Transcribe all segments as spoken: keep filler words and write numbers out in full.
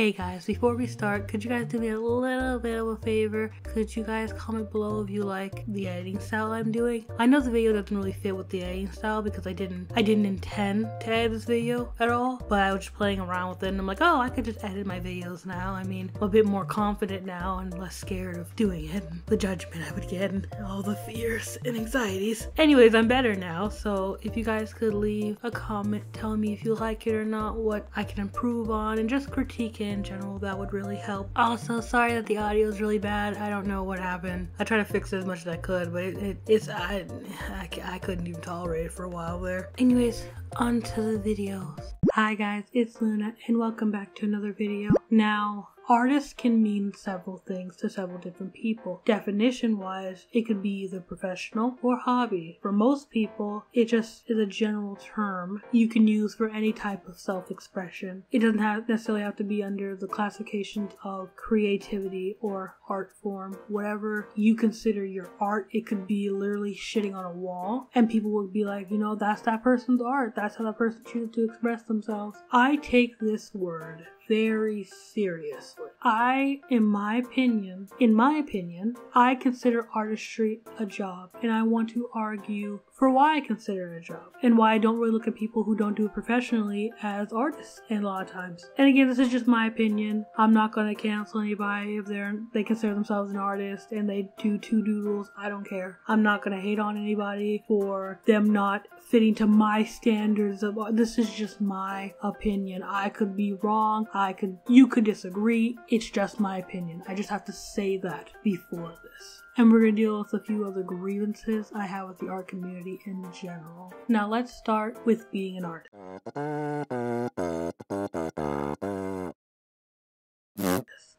Hey guys, before we start, could you guys do me a little bit of a favor? Could you guys comment below if you like the editing style I'm doing? I know the video doesn't really fit with the editing style because I didn't I didn't intend to edit this video at all, but I was just playing around with it and I'm like, oh, I could just edit my videos now. I mean, I'm a bit more confident now and less scared of doing it and the judgment I would get and all the fears and anxieties. Anyways, I'm better now, so if you guys could leave a comment telling me if you like it or not, what I can improve on, and just critique it in general, that would really help. Also, sorry that the audio is really bad. I don't know what happened. I tried to fix it as much as I could, but it, it, it's I, I, I couldn't even tolerate it for a while there. Anyways, on to the videos. Hi guys, it's Luna and welcome back to another video. Now, artist can mean several things to several different people. Definition wise, it could be either professional or hobby. For most people, it just is a general term you can use for any type of self-expression. It doesn't have, necessarily have to be under the classifications of creativity or art form. Whatever you consider your art, it could be literally shitting on a wall and people would be like, you know, that's that person's art. That's how that person chooses to express themselves. I take this word very seriously. I, in my opinion, in my opinion, I consider artistry a job, and I want to argue for why I consider it a job and why I don't really look at people who don't do it professionally as artists a lot of times. And again, this is just my opinion. I'm not going to cancel anybody if they're they consider themselves an artist and they do two doodles. I don't care. I'm not going to hate on anybody for them not fitting to my standards of art. This is just my opinion. I could be wrong. I could, you could disagree, it's just my opinion. I just have to say that before this. And we're going to deal with a few other grievances I have with the art community in general. Now let's start with being an artist.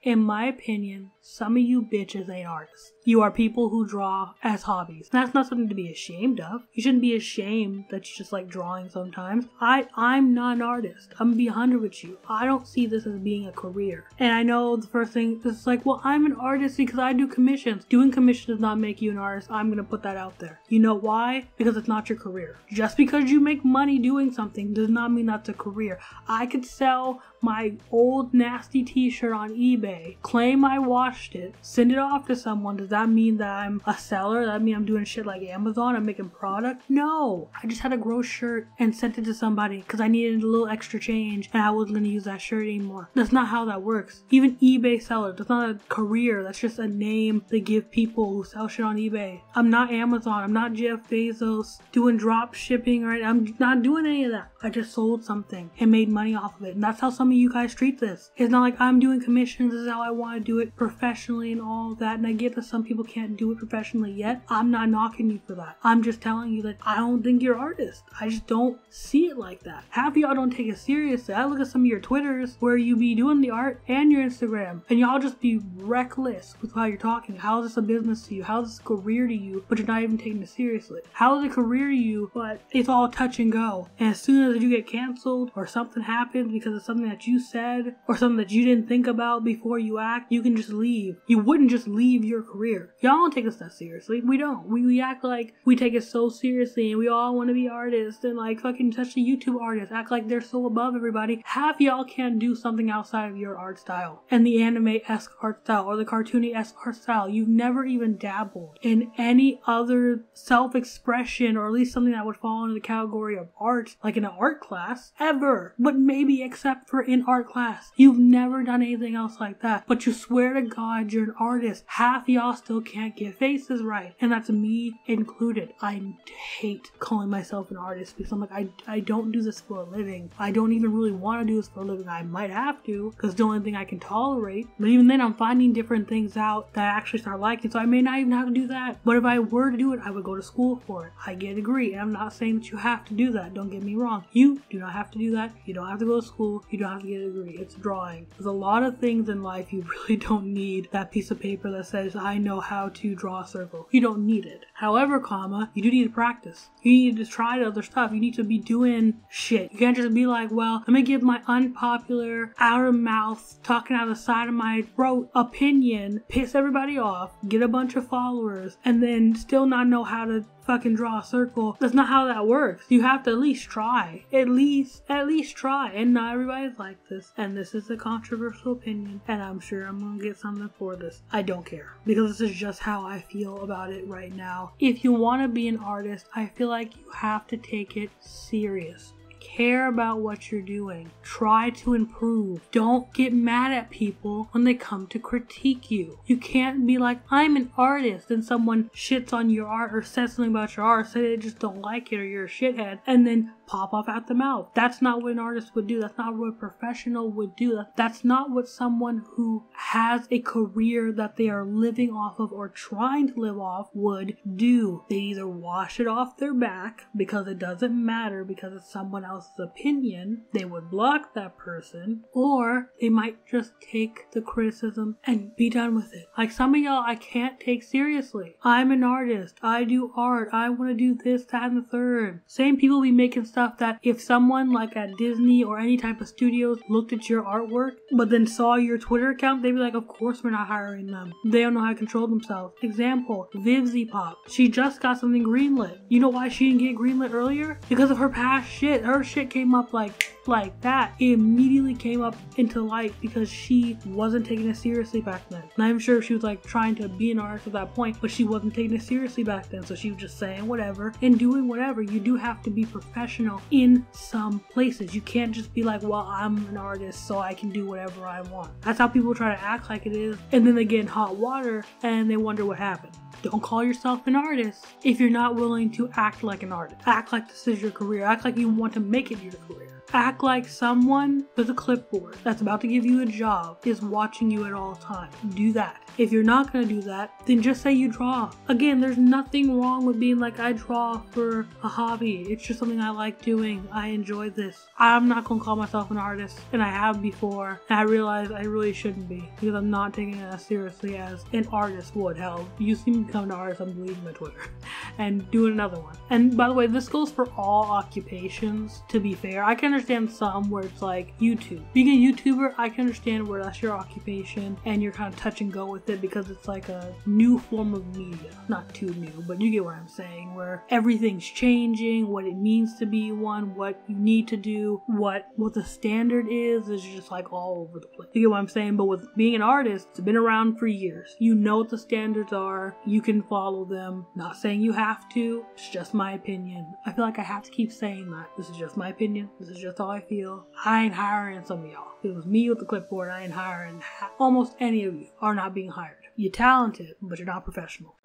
In my opinion, some of you bitches ain't artists. You are people who draw as hobbies. And that's not something to be ashamed of. You shouldn't be ashamed that you just like drawing sometimes. I, I'm not an artist. I'm gonna be one hundred with you. I don't see this as being a career. And I know the first thing is like, well, I'm an artist because I do commissions. Doing commissions does not make you an artist. I'm gonna put that out there. You know why? Because it's not your career. Just because you make money doing something does not mean that's a career. I could sell my old nasty t-shirt on eBay, claim I washed it, send it off to someone. Does that mean that I'm a seller? Does that mean I'm doing shit like Amazon? I'm making product? No. I just had a gross shirt and sent it to somebody because I needed a little extra change and I wasn't going to use that shirt anymore. That's not how that works. Even eBay sellers, that's not a career. That's just a name they give people who sell shit on eBay. I'm not Amazon. I'm not Jeff Bezos doing drop shipping, right? I'm not doing any of that. I just sold something and made money off of it. And that's how some you guys treat this. It's not like I'm doing commissions, this is how I want to do it professionally and all that, and I get that some people can't do it professionally yet. I'm not knocking you for that. I'm just telling you that I don't think you're artists. I just don't see it like that. Half of y'all don't take it seriously. I look at some of your Twitters where you be doing the art and your Instagram, and y'all just be reckless with how you're talking. How is this a business to you? How is this a career to you, but you're not even taking it seriously? How is it a career to you, but it's all touch and go, and as soon as you get canceled or something happens because of something that you said or something that you didn't think about before you act, you can just leave. You wouldn't just leave your career. Y'all don't take this stuff seriously. We don't. We, we act like we take it so seriously and we all want to be artists and like fucking touch the YouTube artists. Act like they're so above everybody. Half y'all can't do something outside of your art style and the anime-esque art style or the cartoony-esque art style. You've never even dabbled in any other self-expression or at least something that would fall into the category of art, like in an art class, ever. But maybe except for in art class. You've never done anything else like that, but you swear to God you're an artist. Half y'all still can't get faces right, and that's me included. I hate calling myself an artist because I'm like, I, I don't do this for a living. I don't even really want to do this for a living. I might have to because it's the only thing I can tolerate, but even then I'm finding different things out that I actually start liking, so I may not even have to do that. But if I were to do it, I would go to school for it. I get a degree, and I'm not saying that you have to do that. Don't get me wrong. You do not have to do that. You don't have to go to school. You don't have to get a degree. It's drawing. There's a lot of things in life you really don't need that piece of paper that says I know how to draw a circle. You don't need it. However, comma, you do need to practice. You need to try other stuff. You need to be doing shit. You can't just be like, well, let me give my unpopular, out of mouth, talking out of the side of my throat opinion, piss everybody off, get a bunch of followers, and then still not know how to fucking draw a circle. That's not how that works. You have to at least try. At least, at least try. And not everybody's like this. And this is a controversial opinion. And I'm sure I'm gonna get something for this. I don't care. Because this is just how I feel about it right now. If you want to be an artist, I feel like you have to take it serious. Care about what you're doing. Try to improve. Don't get mad at people when they come to critique you. You can't be like, I'm an artist, and someone shits on your art or says something about your art, say they just don't like it or you're a shithead, and then pop off out the mouth. That's not what an artist would do. That's not what a professional would do. That's not what someone who has a career that they are living off of or trying to live off would do. They either wash it off their back because it doesn't matter, because it's someone else else's opinion, they would block that person, or they might just take the criticism and be done with it. Like, some of y'all I can't take seriously. I'm an artist. I do art. I want to do this, that, and the third. Same people be making stuff that if someone like at Disney or any type of studios looked at your artwork but then saw your Twitter account, they'd be like, of course we're not hiring them. They don't know how to control themselves. Example, Vivzy Pop. She just got something greenlit. You know why she didn't get greenlit earlier? Because of her past shit. Her shit came up like like that. It immediately came up into light because she wasn't taking it seriously back then. And I'm sure she was like trying to be an artist at that point, but she wasn't taking it seriously back then, so she was just saying whatever and doing whatever. You do have to be professional in some places. You can't just be like, well, I'm an artist so I can do whatever I want. That's how people try to act like it is, and then they get in hot water and they wonder what happened. Don't call yourself an artist if you're not willing to act like an artist. Act like this is your career. Act like you want to make it your career. Act like someone with a clipboard that's about to give you a job is watching you at all times. Do that. If you're not going to do that, then just say you draw. Again, there's nothing wrong with being like, I draw for a hobby. It's just something I like doing. I enjoy this. I'm not going to call myself an artist, and I have before, and I realize I really shouldn't be, because I'm not taking it as seriously as an artist would. Hell, you see me become an artist, I'm deleting my Twitter and doing another one. And by the way, this goes for all occupations, to be fair. I can understand some where it's like YouTube. Being a YouTuber, I can understand where that's your occupation and you're kind of touch and go with it because it's like a new form of media. Not too new, but you get what I'm saying, where everything's changing, what it means to be one, what you need to do, what what the standard is, is just like all over the place. You get what I'm saying? But with being an artist, it's been around for years. You know what the standards are. You can follow them. Not saying you have to. It's just my opinion. I feel like I have to keep saying that. This is just my opinion. This is just how I feel. I ain't hiring some of y'all. If it was me with the clipboard, I ain't hiring. Almost any of you are not being hired. You're talented, but you're not professional.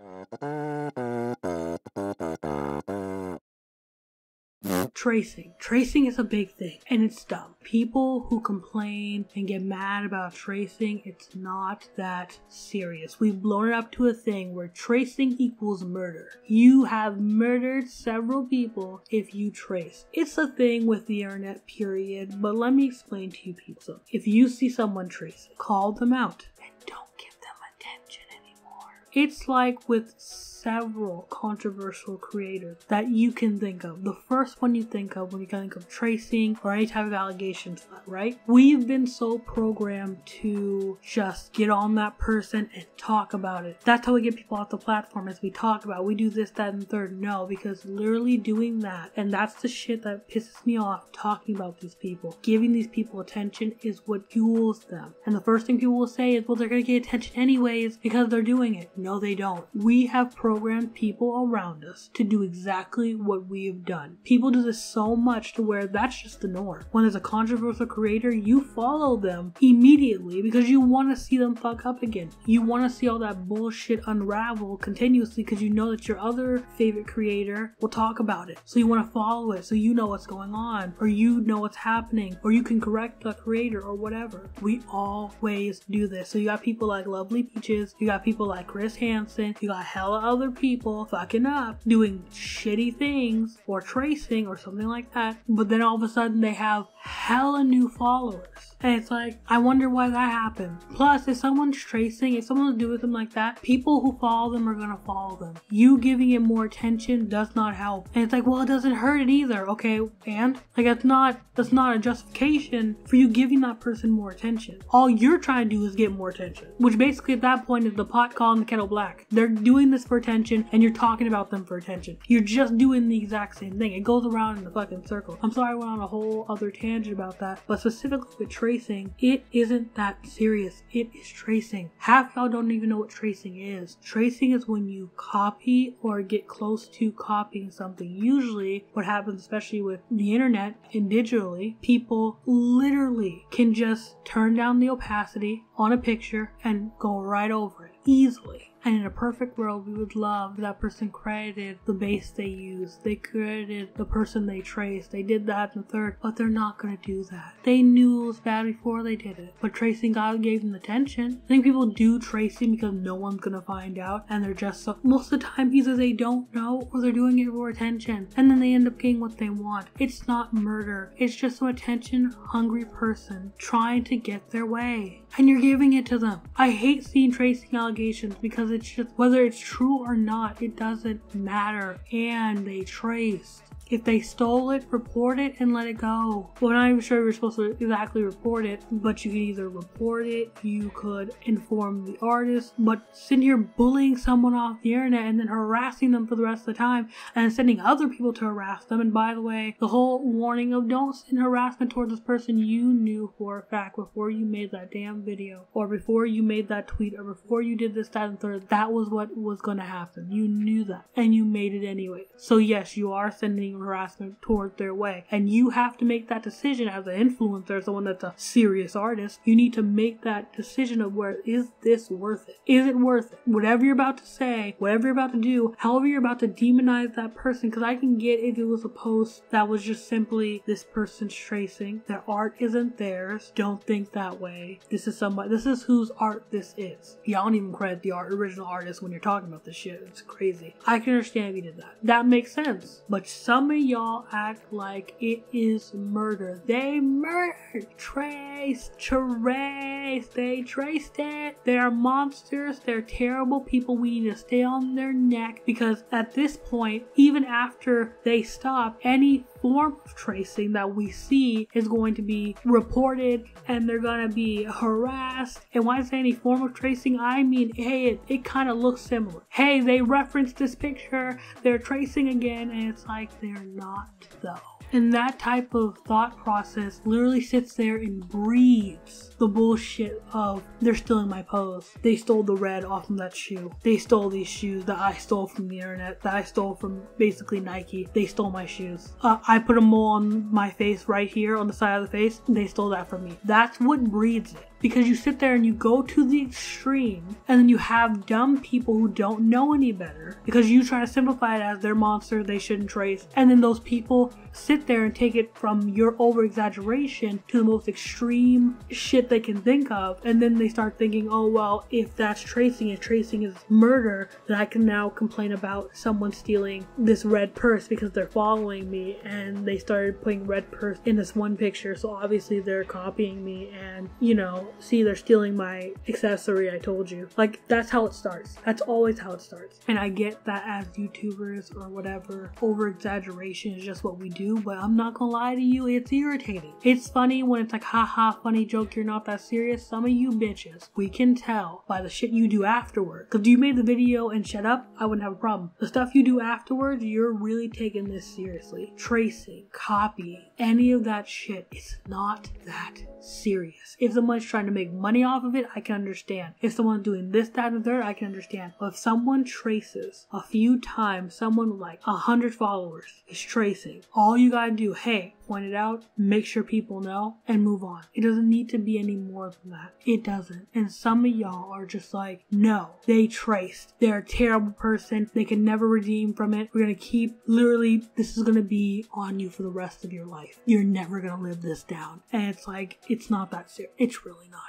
Tracing. Tracing is a big thing, and it's dumb. People who complain and get mad about tracing, it's not that serious. We've blown it up to a thing where tracing equals murder. You have murdered several people if you trace. It's a thing with the internet, period, but let me explain to you people. So if you see someone tracing, call them out and don't give them attention anymore. It's like with several controversial creators that you can think of. The first one you think of when you think of tracing or any type of allegations, right? We've been so programmed to just get on that person and talk about it. That's how we get people off the platform, as we talk about, we do this, that, and third. No, because literally doing that, and that's the shit that pisses me off, talking about these people. Giving these people attention is what fuels them. And the first thing people will say is, well, they're gonna get attention anyways because they're doing it. No, they don't. We have programmed Programmed people around us to do exactly what we have done. People do this so much to where that's just the norm. When there's a controversial creator, you follow them immediately because you want to see them fuck up again. You want to see all that bullshit unravel continuously because you know that your other favorite creator will talk about it. So you want to follow it so you know what's going on, or you know what's happening, or you can correct the creator or whatever. We always do this. So you got people like Lovely Peaches, you got people like Chris Hansen, you got hella other people fucking up, doing shitty things or tracing or something like that, but then all of a sudden they have hella new followers. And it's like, I wonder why that happened. Plus, if someone's tracing, if someone's doing something like that, people who follow them are gonna follow them. You giving it more attention does not help. And it's like, well, it doesn't hurt it either. Okay, and? Like, that's not, that's not a justification for you giving that person more attention. All you're trying to do is get more attention. Which basically at that point is the pot calling the kettle black. They're doing this for attention and you're talking about them for attention. You're just doing the exact same thing. It goes around in the fucking circle. I'm sorry I went on a whole other tangent about that, but specifically with tracing, it isn't that serious. It is tracing. Half y'all don't even know what tracing is. Tracing is when you copy or get close to copying something. Usually what happens, especially with the internet and digitally, people literally can just turn down the opacity on a picture and go right over it easily. And in a perfect world, we would love that person credited the base they used, they credited the person they traced, they did that and the third, but they're not going to do that. They knew it was bad before they did it, but tracing God gave them the attention. I think people do tracing because no one's going to find out, and they're just so, most of the time either they don't know or they're doing it for attention, and then they end up getting what they want. It's not murder, it's just an attention hungry person trying to get their way, and you're giving it to them. I hate seeing tracing allegations because it's just, whether it's true or not, it doesn't matter. And they traced. If they stole it, report it and let it go. Well, I'm not even sure you're supposed to exactly report it, but you could either report it, you could inform the artist, but sitting here bullying someone off the internet and then harassing them for the rest of the time and sending other people to harass them. And by the way, the whole warning of don't send harassment towards this person you knew for a fact before you made that damn video or before you made that tweet or before you did this, that, and third, that was what was going to happen. You knew that and you made it anyway. So yes, you are sending harassment toward their way, and you have to make that decision as an influencer, someone that's a serious artist. You need to make that decision of, where is this worth it? Is it worth it? Whatever you're about to say, whatever you're about to do, however you're about to demonize that person, because I can get if it was a post that was just simply this person's tracing, their art isn't theirs, don't think that way, this is somebody, this is whose art this is. Y'all don't even credit the art, original artist when you're talking about this shit. It's crazy. I can understand if you did that. That makes sense. But some Some of y'all act like it is murder. They murdered. Trace. Trace. They traced it. They are monsters. They're terrible people. We need to stay on their neck, because at this point, even after they stop, any form of tracing that we see is going to be reported and they're going to be harassed. And why is there any form of tracing? I mean, hey, it, it kind of looks similar. Hey, they referenced this picture. They're tracing again. And it's like, they're not though. And that type of thought process literally sits there and breathes the bullshit of, they're stealing my pose. They stole the red off of that shoe. They stole these shoes that I stole from the internet, that I stole from basically Nike. They stole my shoes. Uh, I put a mole on my face right here on the side of the face. They stole that from me. That's what breeds it. Because you sit there and you go to the extreme, and then you have dumb people who don't know any better because you try to simplify it as they're monsters, they shouldn't trace. And then those people sit there and take it from your over exaggeration to the most extreme shit they can think of. And then they start thinking, oh, well, if that's tracing, if tracing is murder, then I can now complain about someone stealing this red purse because they're following me and they started putting red purse in this one picture. So obviously they're copying me, and you know, see, they're stealing my accessory, I told you. Like, that's how it starts. That's always how it starts. And I get that as YouTubers or whatever, over exaggeration is just what we do, but I'm not gonna lie to you, it's irritating. It's funny when it's like, haha, funny joke, you're not that serious. Some of you bitches, we can tell by the shit you do afterward. Because if you made the video and shut up, I wouldn't have a problem. The stuff you do afterwards, you're really taking this seriously. Tracing, copying, any of that shit, it's not that serious. If someone's trying to make money off of it, I can understand. If someone's doing this, that, and the third, I can understand. But if someone traces a few times, someone with like a hundred followers is tracing, all you gotta do, hey, point it out, make sure people know, and move on. It doesn't need to be any more than that. It doesn't. And some of y'all are just like, no, they traced. They're a terrible person. They can never redeem from it. We're gonna keep, literally, this is gonna be on you for the rest of your life. You're never gonna live this down. And it's like, it's not that serious. It's really not.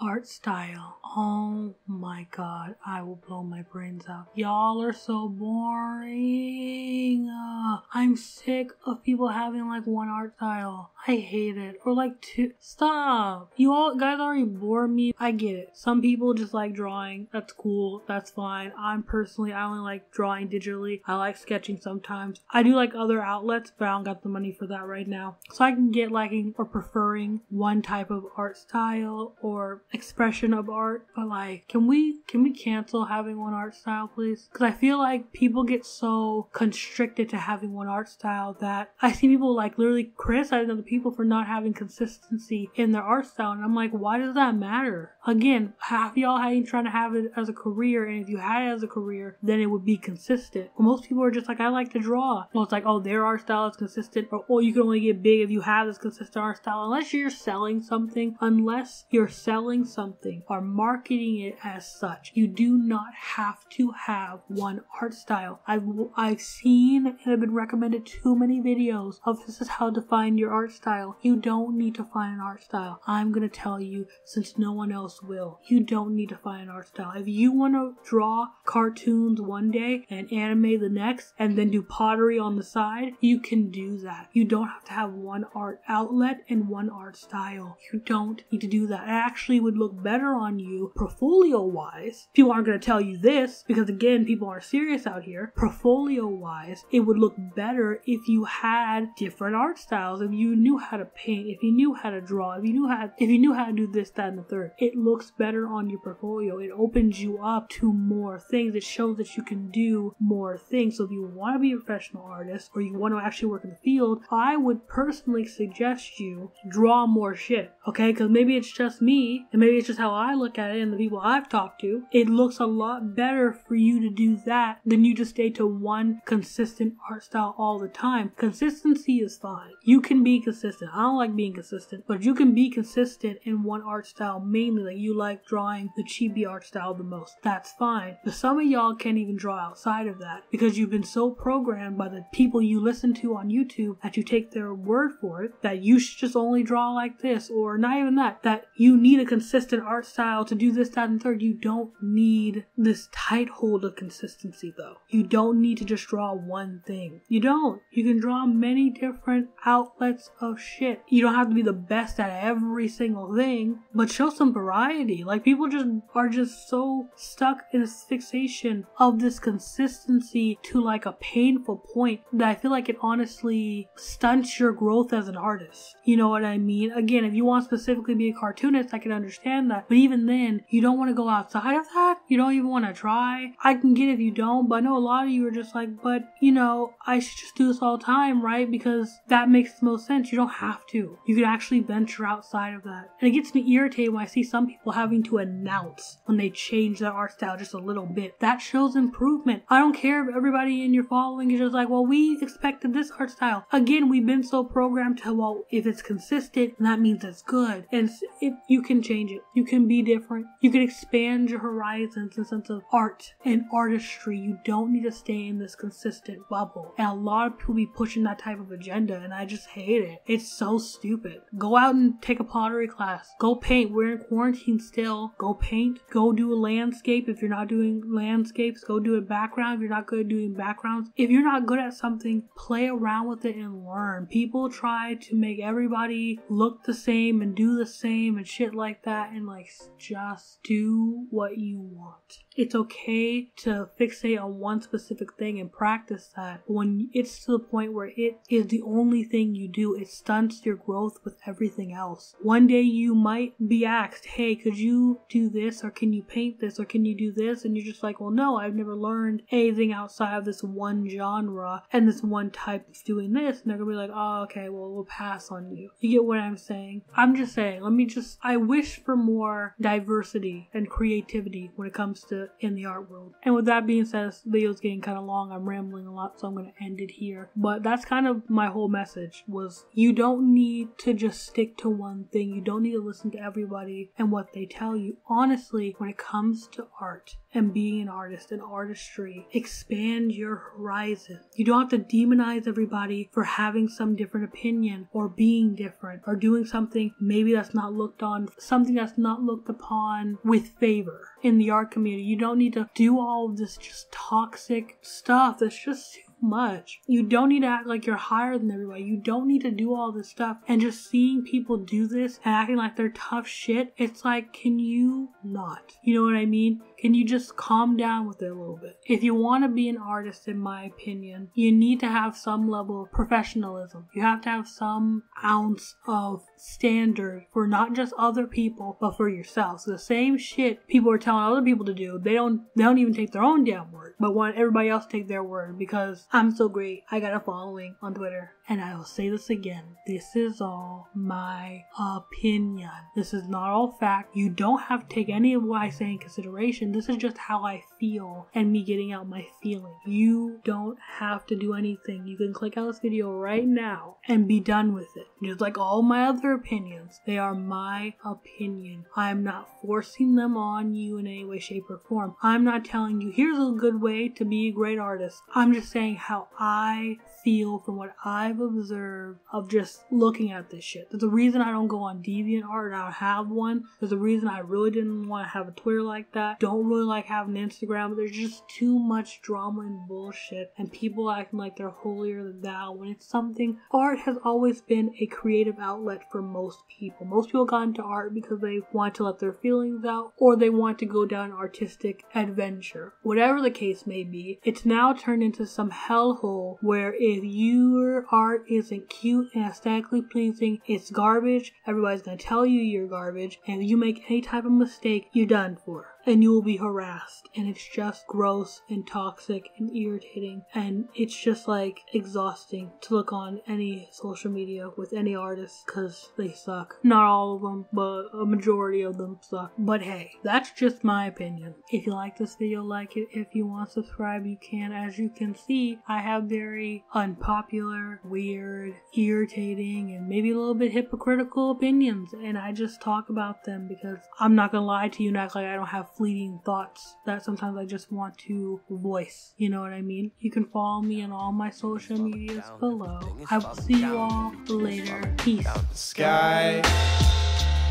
Art style. Oh my god, I will blow my brains out. Y'all are so boring. Uh, I'm sick of people having like one art style. I hate it. Or like two. Stop. You all guys already bore me. I get it. Some people just like drawing. That's cool. That's fine. I'm personally, I only like drawing digitally. I like sketching sometimes. I do like other outlets, but I don't got the money for that right now. So I can get liking or preferring one type of art style or etc. expression of art, but like, can we can we cancel having one art style, please? Because I feel like people get so constricted to having one art style that I see people like literally criticizing other people for not having consistency in their art style, and I'm like, why does that matter? Again, half y'all ain't trying to have it as a career, and if you had it as a career, then it would be consistent. But most people are just like, I like to draw. Well, it's like, oh, their art style is consistent, or oh, you can only get big if you have this consistent art style, unless you're selling something, unless you're selling something or marketing it as such. You do not have to have one art style. I've, I've seen and have been recommended too many videos of this is how to find your art style. You don't need to find an art style. I'm going to tell you, since no one else will, you don't need to find an art style. If you want to draw cartoons one day and anime the next and then do pottery on the side, you can do that. You don't have to have one art outlet and one art style. You don't need to do that. It actually would look better on you portfolio wise. People aren't going to tell you this because, again, people are serious out here. Portfolio wise, it would look better if you had different art styles, if you knew how to paint, if you knew how to draw, if you knew how if you knew how to do this, that, and the third. It looks better on your portfolio. It opens you up to more things. It shows that you can do more things. So if you want to be a professional artist or you want to actually work in the field, I would personally suggest you draw more shit, okay? Because maybe it's just me, and maybe it's just how I look at it and the people I've talked to. It looks a lot better for you to do that than you just stay to one consistent art style all the time. Consistency is fine. You can be consistent. I don't like being consistent, but you can be consistent in one art style mainly. Like, you like drawing the chibi art style the most. That's fine. But some of y'all can't even draw outside of that because you've been so programmed by the people you listen to on YouTube that you take their word for it that you should just only draw like this, or not even that, that you need a consistent art style to do this, that, and third. You don't need this tight hold of consistency though. You don't need to just draw one thing. You don't. You can draw many different outlets of shit. You don't have to be the best at every single thing, but show some variety. Like, people just are just so stuck in this fixation of this consistency to like a painful point that I feel like it honestly stunts your growth as an artist. You know what I mean? Again, if you want to specifically be a cartoonist, I can understand that, but even then, you don't want to go outside of that. You don't even want to try. I can get if you don't, but I know a lot of you are just like, but you know, I should just do this all the time, right? Because that makes the most sense. You don't have to. You can actually venture outside of that. And it gets me irritated when I see some people having to announce when they change their art style just a little bit. That shows improvement. I don't care if everybody in your following is just like, well, we expected this art style. Again, we've been so programmed to, well, if it's consistent, that means it's good. And it, you can change it. You can be different. You can expand your horizons in the sense of art and artistry. You don't need to stay in this consistent bubble. And a lot of people be pushing that type of agenda, and I just hate it. It's so stupid. Go out and take a pottery class. Go paint. We're in quarantine still. Go paint. Go do a landscape. If you're not doing landscapes, go do a background. If you're not good at doing backgrounds. If you're not good at something, play around with it and learn. People try to make everybody look the same and do the same and shit like that, and like, just do what you want. It's okay to fixate on one specific thing and practice that. When it's to the point where it is the only thing you do, it stunts your growth with everything else. One day you might be asked, hey, could you do this, or can you paint this, or can you do this? And you're just like, well, no, I've never learned anything outside of this one genre and this one type that's doing this. And they're gonna be like, oh, okay, well, we'll pass on you. You get what I'm saying? I'm just saying, let me just, I wish for more diversity and creativity when it comes to in the art world. And with that being said, this video's getting kind of long. I'm rambling a lot, so I'm going to end it here. But that's kind of my whole message, was you don't need to just stick to one thing. You don't need to listen to everybody and what they tell you. Honestly, when it comes to art and being an artist and artistry, expand your horizon. You don't have to demonize everybody for having some different opinion or being different or doing something maybe that's not looked on, something that's not looked upon with favor in the art community. You don't need to do all of this just toxic stuff that's just too much. You don't need to act like you're higher than everybody. You don't need to do all this stuff. And just seeing people do this and acting like they're tough shit, it's like, can you not? You know what I mean? Can you just calm down with it a little bit? If you want to be an artist, in my opinion, you need to have some level of professionalism. You have to have some ounce of standard for not just other people, but for yourself. So the same shit people are telling other people to do, they don't they don't even take their own damn word, but want everybody else to take their word because I'm so great, I got a following on Twitter. And I will say this again, this is all my opinion. This is not all fact. You don't have to take any of what I say in consideration. This is just how I feel and me getting out my feeling. You don't have to do anything. You can click out this video right now and be done with it. Just like all my other opinions, they are my opinion. I'm not forcing them on you in any way, shape, or form. I'm not telling you, here's a good way to be a great artist. I'm just saying how I feel from what I've observed of just looking at this shit. There's a reason I don't go on Deviantart and I don't have one. There's a reason I really didn't want to have a Twitter like that. Don't really like having an Instagram. But there's just too much drama and bullshit and people acting like they're holier than thou when it's something. Art has always been a creative outlet for most people. Most people got into art because they want to let their feelings out or they want to go down an artistic adventure. Whatever the case may be, it's now turned into some hellhole where if your art isn't cute and aesthetically pleasing, it's garbage. Everybody's gonna tell you you're garbage, and if you make any type of mistake, you're done for. And you will be harassed, and it's just gross and toxic and irritating, and it's just like exhausting to look on any social media with any artist because they suck. Not all of them, but a majority of them suck. But hey, that's just my opinion. If you like this video, like it. If you want to subscribe, you can. As you can see, I have very unpopular, weird, irritating, and maybe a little bit hypocritical opinions, and I just talk about them because I'm not gonna lie to you and act like I don't have fleeting thoughts that sometimes I just want to voice, you know what I mean? You can follow me on all my social medias below. I will see you all later. Peace. The sky,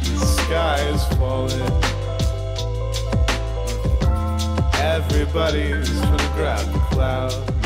the sky is falling. Everybody's gonna grab the cloud.